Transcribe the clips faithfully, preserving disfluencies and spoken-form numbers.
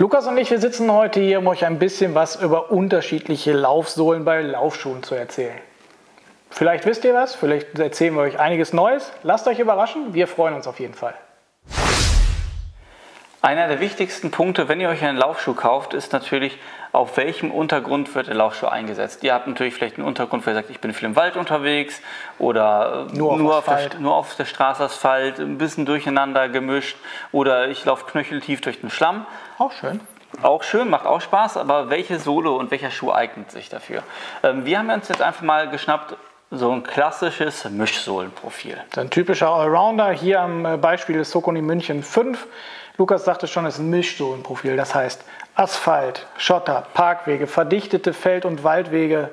Lukas und ich, wir sitzen heute hier, um euch ein bisschen was über unterschiedliche Laufsohlen bei Laufschuhen zu erzählen. Vielleicht wisst ihr was, vielleicht erzählen wir euch einiges Neues. Lasst euch überraschen, wir freuen uns auf jeden Fall. Einer der wichtigsten Punkte, wenn ihr euch einen Laufschuh kauft, ist natürlich, auf welchem Untergrund wird der Laufschuh eingesetzt. Ihr habt natürlich vielleicht einen Untergrund, wo ihr sagt, ich bin viel im Wald unterwegs oder nur auf, nur auf, der, nur auf der Straße Asphalt, ein bisschen durcheinander gemischt oder ich laufe knöcheltief durch den Schlamm. Auch schön. Auch schön, macht auch Spaß, aber welche Sohle und welcher Schuh eignet sich dafür? Wir haben uns jetzt einfach mal geschnappt, so ein klassisches Mischsohlenprofil. Ein typischer Allrounder, hier am Beispiel des Saucony München fünf. Lukas sagte schon, es ist ein Mischsohlenprofil, das heißt Asphalt, Schotter, Parkwege, verdichtete Feld- und Waldwege.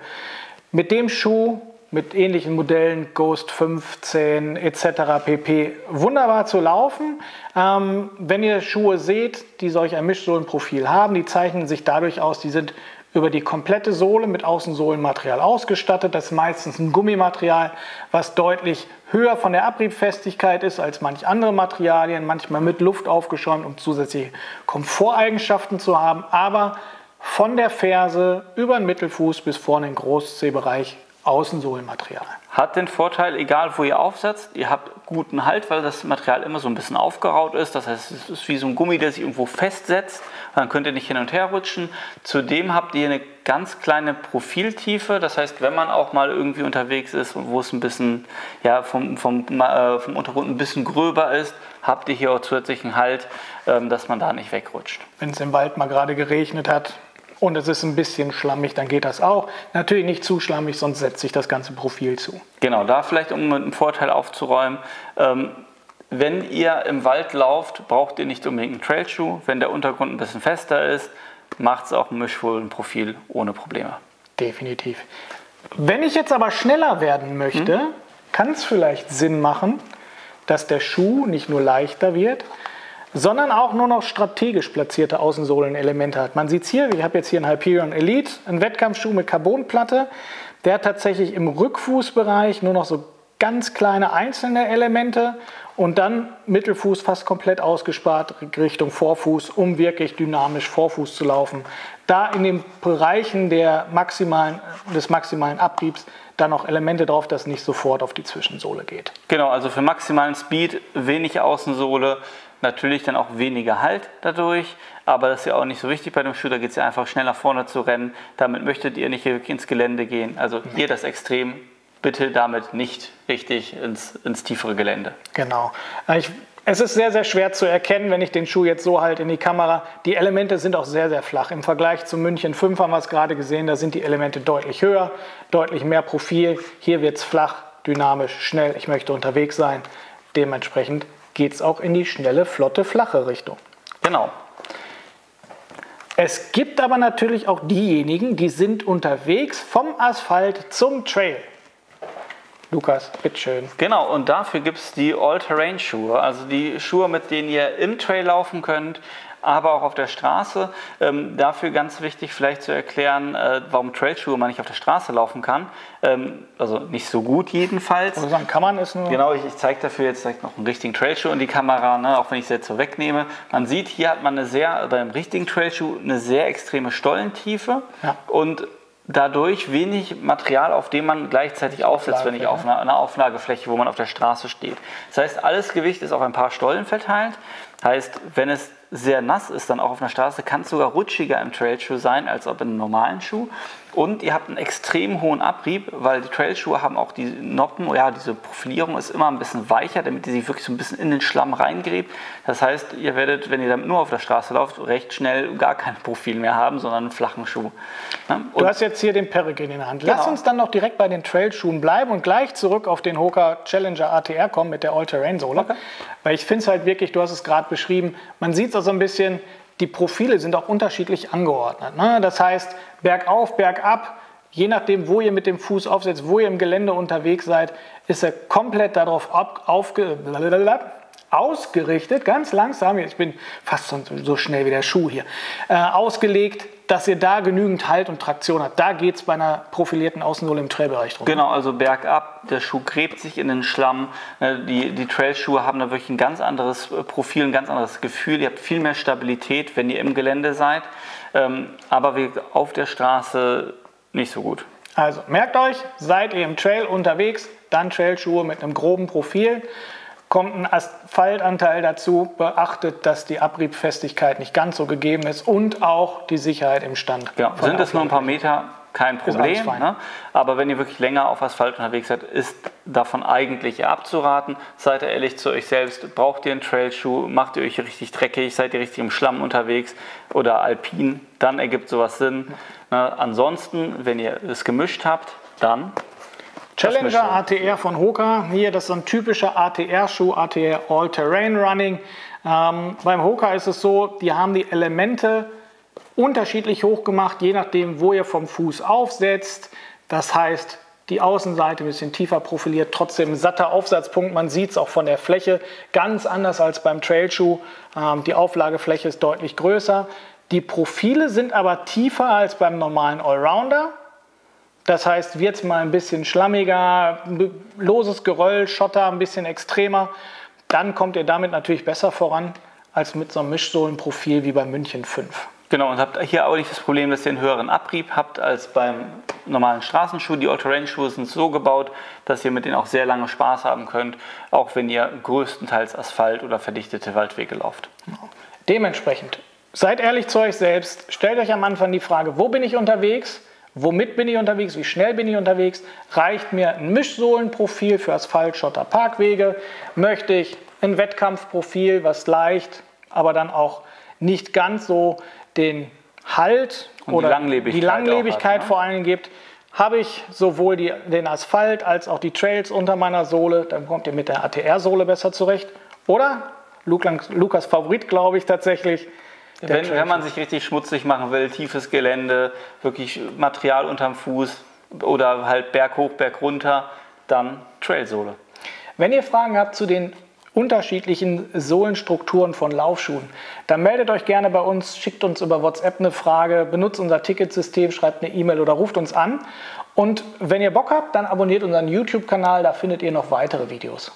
Mit dem Schuh, mit ähnlichen Modellen, Ghost fünfzehn et cetera pp. Wunderbar zu laufen. Ähm, wenn ihr Schuhe seht, die solch ein Mischsohlenprofil haben, die zeichnen sich dadurch aus, die sind über die komplette Sohle mit Außensohlenmaterial ausgestattet. Das ist meistens ein Gummimaterial, was deutlich höher von der Abriebfestigkeit ist als manch andere Materialien, manchmal mit Luft aufgeschäumt, um zusätzliche Komforteigenschaften zu haben, aber von der Ferse über den Mittelfuß bis vorne in den Großzehbereich Außensohlenmaterial. Hat den Vorteil, egal wo ihr aufsetzt, ihr habt guten Halt, weil das Material immer so ein bisschen aufgeraut ist. Das heißt, es ist wie so ein Gummi, der sich irgendwo festsetzt. Dann könnt ihr nicht hin und her rutschen. Zudem habt ihr eine ganz kleine Profiltiefe. Das heißt, wenn man auch mal irgendwie unterwegs ist und wo es ein bisschen ja, vom, vom, äh, vom Untergrund ein bisschen gröber ist, habt ihr hier auch zusätzlichen Halt, ähm, dass man da nicht wegrutscht. Wenn es im Wald mal gerade geregnet hat, und es ist ein bisschen schlammig, dann geht das auch. Natürlich nicht zu schlammig, sonst setzt sich das ganze Profil zu. Genau, da vielleicht, um mit einem Vorteil aufzuräumen, ähm, wenn ihr im Wald lauft, braucht ihr nicht unbedingt einen Trailschuh. Wenn der Untergrund ein bisschen fester ist, macht es auch ein Mischsohlenprofil ohne Probleme. Definitiv. Wenn ich jetzt aber schneller werden möchte, hm? kann es vielleicht Sinn machen, dass der Schuh nicht nur leichter wird, sondern auch nur noch strategisch platzierte Außensohlenelemente hat. Man sieht es hier, ich habe jetzt hier einen Hyperion Elite, einen Wettkampfschuh mit Carbonplatte, der hat tatsächlich im Rückfußbereich nur noch so ganz kleine einzelne Elemente und dann Mittelfuß fast komplett ausgespart Richtung Vorfuß, um wirklich dynamisch Vorfuß zu laufen. Da in den Bereichen der maximalen, des maximalen Abriebs dann noch Elemente drauf, dass nicht sofort auf die Zwischensohle geht. Genau, also für maximalen Speed wenig Außensohle, natürlich dann auch weniger Halt dadurch, aber das ist ja auch nicht so wichtig bei dem Schuh, da geht es ja einfach schneller vorne zu rennen, damit möchtet ihr nicht wirklich ins Gelände gehen, also hier das Extrem, bitte damit nicht richtig ins, ins tiefere Gelände. Genau. Ich Es ist sehr, sehr schwer zu erkennen, wenn ich den Schuh jetzt so halt in die Kamera. Die Elemente sind auch sehr, sehr flach. Im Vergleich zu München fünf haben wir es gerade gesehen, da sind die Elemente deutlich höher, deutlich mehr Profil. Hier wird es flach, dynamisch, schnell. Ich möchte unterwegs sein. Dementsprechend geht es auch in die schnelle, flotte, flache Richtung. Genau. Es gibt aber natürlich auch diejenigen, die sind unterwegs vom Asphalt zum Trail. Lukas, bitteschön. Genau, und dafür gibt es die All-Terrain-Schuhe, also die Schuhe, mit denen ihr im Trail laufen könnt, aber auch auf der Straße. Ähm, dafür ganz wichtig vielleicht zu erklären, äh, warum Trailschuhe man nicht auf der Straße laufen kann. Ähm, also nicht so gut jedenfalls. Also sagen kann man es nur. Genau, ich, ich zeige dafür jetzt zeig noch einen richtigen Trailschuh in die Kamera, ne, auch wenn ich es jetzt so wegnehme. Man sieht, hier hat man eine sehr, beim richtigen Trailschuh eine sehr extreme Stollentiefe. Ja. Und dadurch wenig Material, auf dem man gleichzeitig aufsetzt, wenn ich auf einer, einer Auflagefläche, wo man auf der Straße steht. Das heißt, alles Gewicht ist auf ein paar Stollen verteilt. Heißt, wenn es sehr nass ist, dann auch auf einer Straße, kann es sogar rutschiger im Trailschuh sein, als ob in einem normalen Schuh. Und ihr habt einen extrem hohen Abrieb, weil die Trailschuhe haben auch die Noppen, ja, diese Profilierung ist immer ein bisschen weicher, damit die sich wirklich so ein bisschen in den Schlamm reingräbt. Das heißt, ihr werdet, wenn ihr damit nur auf der Straße lauft, recht schnell gar kein Profil mehr haben, sondern einen flachen Schuh. Ne? Du hast jetzt hier den Peregrin in der Hand. Genau. Lass uns dann noch direkt bei den Trailschuhen bleiben und gleich zurück auf den Hoka Challenger A T R kommen mit der All-Terrain-Sohle. Okay. Weil ich finde es halt wirklich, du hast es gerade beschrieben, man sieht es auch so ein bisschen, die Profile sind auch unterschiedlich angeordnet. Ne? Das heißt, bergauf, bergab, je nachdem, wo ihr mit dem Fuß aufsetzt, wo ihr im Gelände unterwegs seid, ist er komplett darauf ab, aufge, ausgerichtet, ganz langsam, ich bin fast so schnell wie der Schuh hier, äh, ausgelegt, dass ihr da genügend Halt und Traktion habt. Da geht es bei einer profilierten Außensohle im Trailbereich drum. Genau, also bergab, der Schuh gräbt sich in den Schlamm. Die, die Trailschuhe haben da wirklich ein ganz anderes Profil, ein ganz anderes Gefühl. Ihr habt viel mehr Stabilität, wenn ihr im Gelände seid, aber auf der Straße nicht so gut. Also merkt euch, seid ihr im Trail unterwegs, dann Trailschuhe mit einem groben Profil. Kommt ein Asphaltanteil dazu, beachtet, dass die Abriebfestigkeit nicht ganz so gegeben ist und auch die Sicherheit im Stand. Ja, sind das nur ein paar Meter, kein Problem, ne? Aber wenn ihr wirklich länger auf Asphalt unterwegs seid, ist davon eigentlich abzuraten. Seid ihr ehrlich zu euch selbst, braucht ihr einen Trailschuh, macht ihr euch richtig dreckig, seid ihr richtig im Schlamm unterwegs oder alpin, dann ergibt sowas Sinn. Ne? Ansonsten, wenn ihr es gemischt habt, dann... Challenger A T R von Hoka, hier, das ist so ein typischer A T R-Schuh, A T R All-Terrain Running. Ähm, beim Hoka ist es so, die haben die Elemente unterschiedlich hoch gemacht, je nachdem, wo ihr vom Fuß aufsetzt. Das heißt, die Außenseite ein bisschen tiefer profiliert, trotzdem satter Aufsatzpunkt. Man sieht es auch von der Fläche, ganz anders als beim Trailschuh. Ähm, die Auflagefläche ist deutlich größer. Die Profile sind aber tiefer als beim normalen Allrounder. Das heißt, wird es mal ein bisschen schlammiger, loses Geröll, Schotter, ein bisschen extremer, dann kommt ihr damit natürlich besser voran als mit so einem Mischsohlenprofil wie bei München fünf. Genau, und habt hier auch nicht das Problem, dass ihr einen höheren Abrieb habt als beim normalen Straßenschuh. Die All-Terrain-Schuhe sind so gebaut, dass ihr mit denen auch sehr lange Spaß haben könnt, auch wenn ihr größtenteils Asphalt oder verdichtete Waldwege lauft. Dementsprechend, seid ehrlich zu euch selbst, stellt euch am Anfang die Frage, wo bin ich unterwegs? Womit bin ich unterwegs? Wie schnell bin ich unterwegs? Reicht mir ein Mischsohlenprofil für Asphalt, Schotter, Parkwege? Möchte ich ein Wettkampfprofil, was leicht, aber dann auch nicht ganz so den Halt und oder die Langlebigkeit, die Langlebigkeit hat, vor allem gibt? Habe ich sowohl die, den Asphalt als auch die Trails unter meiner Sohle? Dann kommt ihr mit der A T R-Sohle besser zurecht. Oder? Lukas Favorit, glaube ich tatsächlich. Wenn, wenn man sich richtig schmutzig machen will, tiefes Gelände, wirklich Material unterm Fuß oder halt Berg hoch, Berg runter, dann Trailsohle. Wenn ihr Fragen habt zu den unterschiedlichen Sohlenstrukturen von Laufschuhen, dann meldet euch gerne bei uns, schickt uns über WhatsApp eine Frage, benutzt unser Ticketsystem, schreibt eine E-Mail oder ruft uns an. Und wenn ihr Bock habt, dann abonniert unseren YouTube-Kanal, da findet ihr noch weitere Videos.